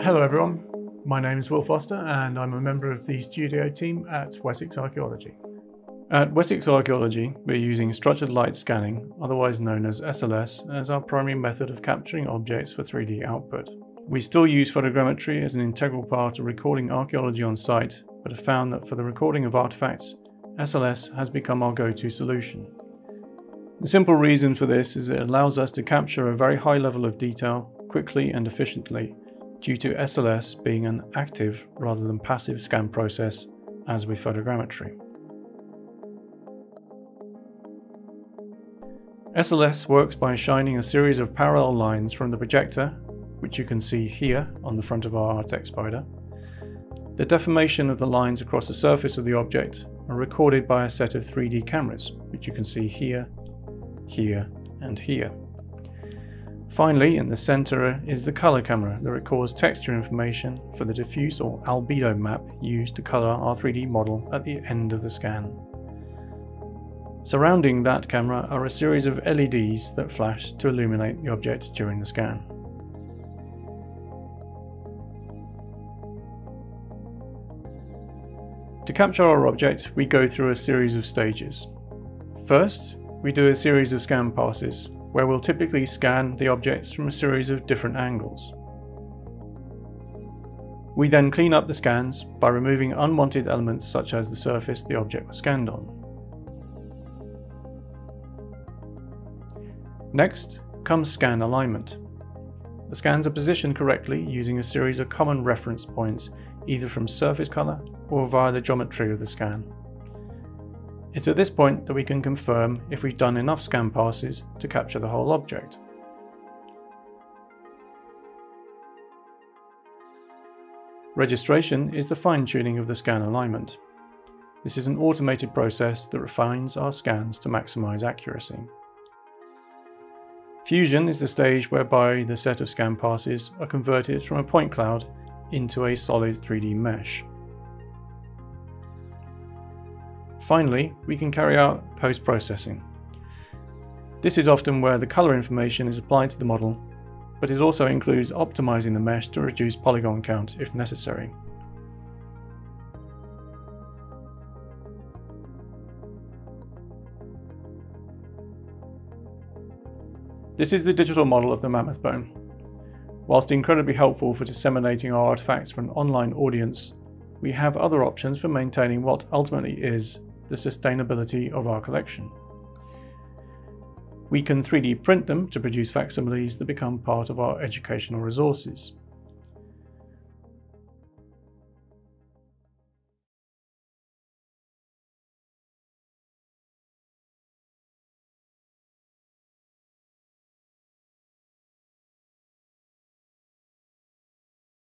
Hello everyone, my name is Will Foster and I'm a member of the studio team at Wessex Archaeology. At Wessex Archaeology, we're using structured light scanning, otherwise known as SLS, as our primary method of capturing objects for 3D output. We still use photogrammetry as an integral part of recording archaeology on site, but have found that for the recording of artifacts, SLS has become our go-to solution. The simple reason for this is it allows us to capture a very high level of detail quickly and efficiently, due to SLS being an active rather than passive scan process, as with photogrammetry. SLS works by shining a series of parallel lines from the projector, which you can see here on the front of our Artec Spider. The deformation of the lines across the surface of the object are recorded by a set of 3D cameras, which you can see here, here, and here. Finally, in the centre is the colour camera that records texture information for the diffuse or albedo map used to colour our 3D model at the end of the scan. Surrounding that camera are a series of LEDs that flash to illuminate the object during the scan. To capture our object, we go through a series of stages. First, we do a series of scan passes, where we'll typically scan the objects from a series of different angles. We then clean up the scans by removing unwanted elements such as the surface the object was scanned on. Next comes scan alignment. The scans are positioned correctly using a series of common reference points, either from surface colour or via the geometry of the scan. It's at this point that we can confirm if we've done enough scan passes to capture the whole object. Registration is the fine-tuning of the scan alignment. This is an automated process that refines our scans to maximise accuracy. Fusion is the stage whereby the set of scan passes are converted from a point cloud into a solid 3D mesh. Finally, we can carry out post-processing. This is often where the colour information is applied to the model, but it also includes optimising the mesh to reduce polygon count if necessary. This is the digital model of the mammoth bone. Whilst incredibly helpful for disseminating our artefacts for an online audience, we have other options for maintaining what ultimately is the sustainability of our collection. We can 3D print them to produce facsimiles that become part of our educational resources.